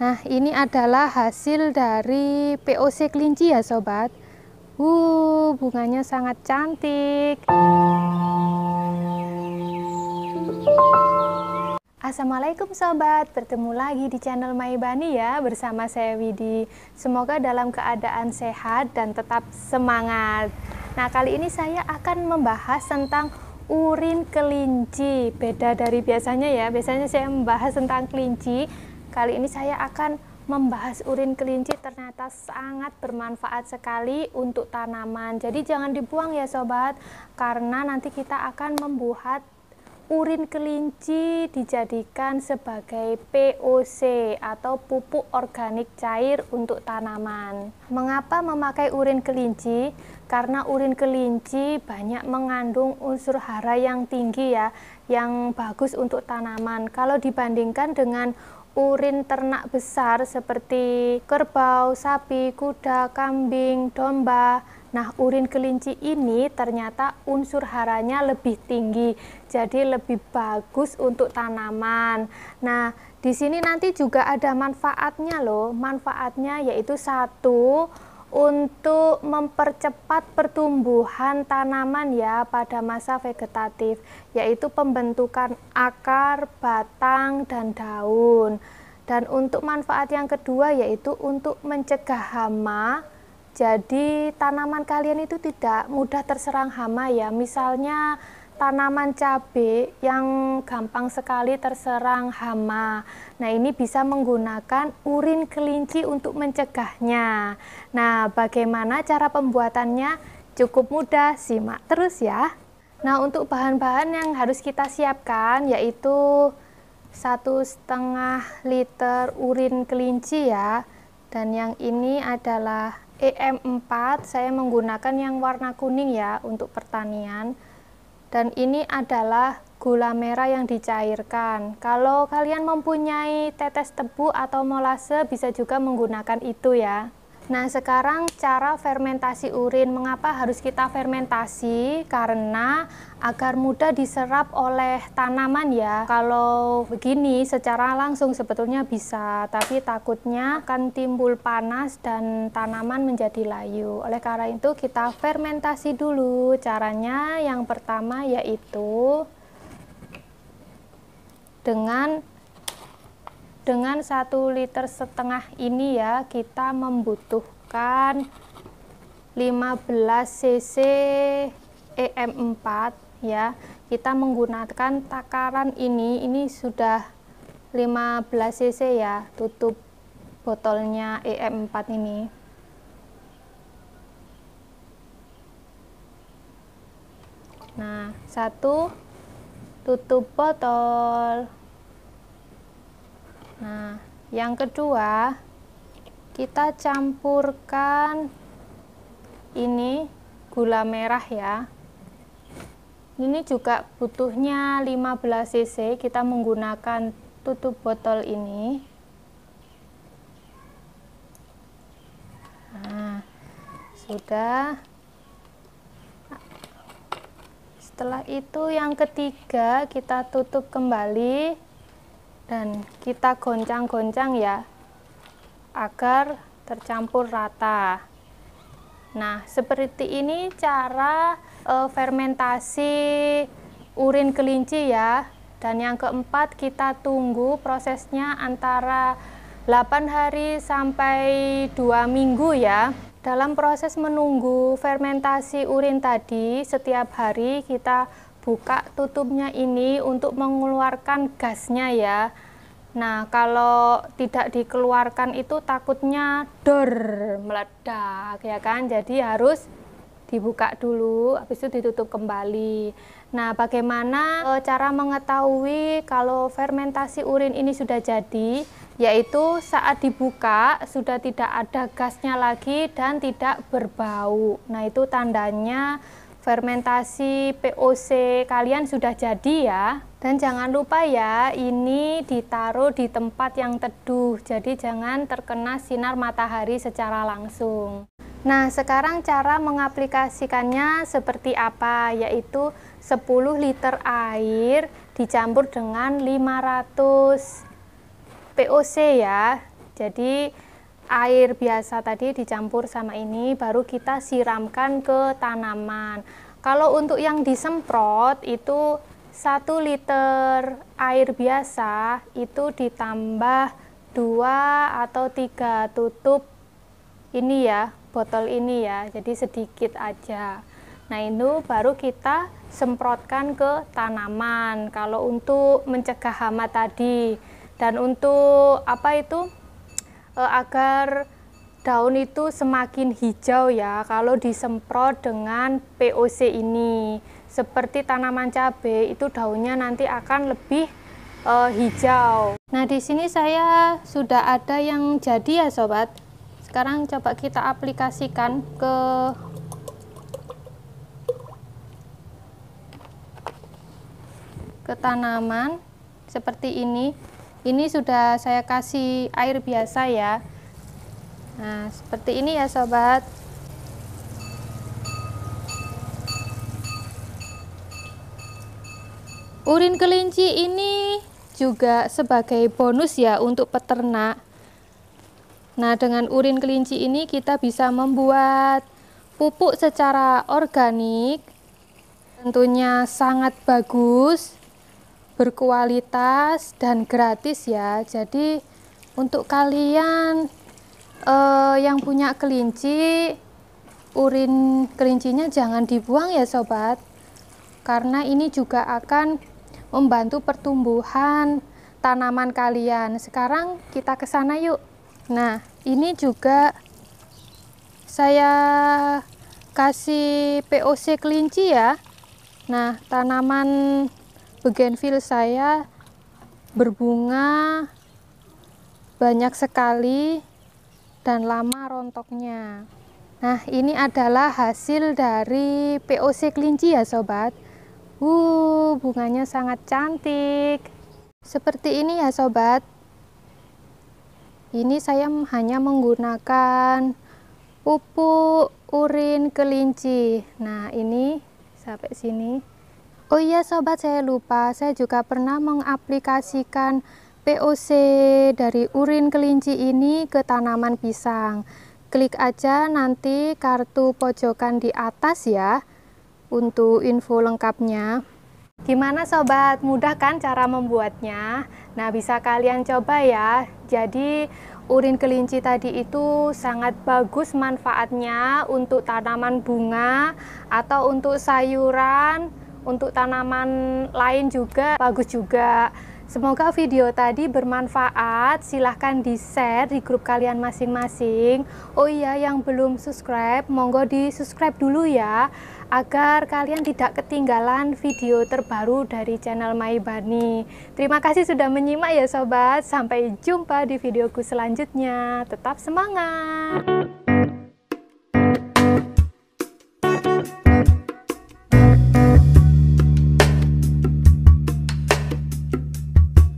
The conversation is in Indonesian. Nah, ini adalah hasil dari POC kelinci ya sobat. Bunganya sangat cantik. Assalamualaikum sobat, bertemu lagi di channel My Bunny ya, bersama saya Widhi. Semoga dalam keadaan sehat dan tetap semangat. Nah, kali ini saya akan membahas tentang urin kelinci. Beda dari biasanya ya, biasanya saya membahas tentang kelinci. Kali ini saya akan membahas urin kelinci, ternyata sangat bermanfaat sekali untuk tanaman. Jadi jangan dibuang ya sobat, karena nanti kita akan membuat urin kelinci dijadikan sebagai POC atau pupuk organik cair untuk tanaman. Mengapa memakai urin kelinci? Karena urin kelinci banyak mengandung unsur hara yang tinggi ya, yang bagus untuk tanaman. Kalau dibandingkan dengan urin ternak besar seperti kerbau, sapi, kuda, kambing, domba. Nah, urin kelinci ini ternyata unsur haranya lebih tinggi, jadi lebih bagus untuk tanaman. Nah, di sini nanti juga ada manfaatnya loh. Manfaatnya yaitu satu, untuk mempercepat pertumbuhan tanaman ya pada masa vegetatif, yaitu pembentukan akar, batang, dan daun. Dan untuk manfaat yang kedua yaitu untuk mencegah hama. Jadi tanaman kalian itu tidak mudah terserang hama ya, misalnya tanaman cabai yang gampang sekali terserang hama. Nah, ini bisa menggunakan urin kelinci untuk mencegahnya. Nah, bagaimana cara pembuatannya? Cukup mudah, simak terus ya. Nah, untuk bahan-bahan yang harus kita siapkan yaitu 1,5 liter urin kelinci ya. Dan yang ini adalah EM4, saya menggunakan yang warna kuning ya untuk pertanian. Dan ini adalah gula merah yang dicairkan. Kalau kalian mempunyai tetes tebu atau molase, bisa juga menggunakan itu ya. Nah, sekarang cara fermentasi urin. Mengapa harus kita fermentasi? Karena agar mudah diserap oleh tanaman ya. Kalau begini secara langsung sebetulnya bisa, tapi takutnya akan timbul panas dan tanaman menjadi layu. Oleh karena itu kita fermentasi dulu. Caranya yang pertama yaitu dengan 1,5 liter ini ya, kita membutuhkan 15 cc EM4 ya. Kita menggunakan takaran ini sudah 15 cc ya, tutup botolnya EM4 ini. Nah, satu tutup botol. Nah, yang kedua kita campurkan ini gula merah ya. Ini juga butuhnya 15 cc, kita menggunakan tutup botol ini. Nah, sudah. Setelah itu yang ketiga kita tutup kembali. Dan kita goncang-goncang ya, agar tercampur rata. Nah, seperti ini cara fermentasi urin kelinci ya. Dan yang keempat, kita tunggu prosesnya antara 8 hari sampai 2 minggu ya. Dalam proses menunggu fermentasi urin tadi, setiap hari kita buka tutupnya ini untuk mengeluarkan gasnya ya. Nah, kalau tidak dikeluarkan itu takutnya dor, meledak ya kan. Jadi harus dibuka dulu, habis itu ditutup kembali. Nah, bagaimana cara mengetahui kalau fermentasi urin ini sudah jadi? Yaitu saat dibuka sudah tidak ada gasnya lagi dan tidak berbau. Nah, itu tandanya fermentasi POC kalian sudah jadi ya. Dan jangan lupa ya, ini ditaruh di tempat yang teduh, jadi jangan terkena sinar matahari secara langsung. Nah, sekarang cara mengaplikasikannya seperti apa, yaitu 10 liter air dicampur dengan 500 POC ya. Jadi air biasa tadi dicampur sama ini baru kita siramkan ke tanaman. Kalau untuk yang disemprot itu 1 liter air biasa itu ditambah 2 atau 3 tutup ini ya, botol ini ya, jadi sedikit aja. Nah itu baru kita semprotkan ke tanaman kalau untuk mencegah hama tadi. Dan untuk apa itu? Agar daun itu semakin hijau ya kalau disemprot dengan POC ini. Seperti tanaman cabai itu daunnya nanti akan lebih hijau. Nah di sini saya sudah ada yang jadi ya sobat. Sekarang coba kita aplikasikan ke tanaman seperti ini. Ini sudah saya kasih air biasa ya. Nah, seperti ini ya sobat. Urin kelinci ini juga sebagai bonus ya untuk peternak. Nah, dengan urin kelinci ini kita bisa membuat pupuk secara organik. Tentunya sangat bagus, berkualitas dan gratis ya. Jadi untuk kalian yang punya kelinci, urin kelincinya jangan dibuang ya sobat, karena ini juga akan membantu pertumbuhan tanaman kalian. Sekarang kita ke sana yuk. Nah ini juga saya kasih POC kelinci ya. Nah tanaman Begonville saya berbunga banyak sekali dan lama rontoknya. Nah ini adalah hasil dari POC kelinci ya sobat. Bunganya sangat cantik. Seperti ini ya sobat. Ini saya hanya menggunakan pupuk urin kelinci. Nah ini sampai sini. Oh iya sobat, saya lupa, saya juga pernah mengaplikasikan POC dari urin kelinci ini ke tanaman pisang. Klik aja nanti kartu pojokan di atas ya, untuk info lengkapnya. Gimana sobat, mudah kan cara membuatnya? Nah bisa kalian coba ya. Jadi urin kelinci tadi itu sangat bagus manfaatnya untuk tanaman bunga atau untuk sayuran. Untuk tanaman lain juga bagus juga. Semoga video tadi bermanfaat. Silahkan di-share di grup kalian masing-masing. Oh iya, yang belum subscribe, monggo di-subscribe dulu ya, agar kalian tidak ketinggalan video terbaru dari channel My Bunny. Terima kasih sudah menyimak ya sobat. Sampai jumpa di videoku selanjutnya. Tetap semangat.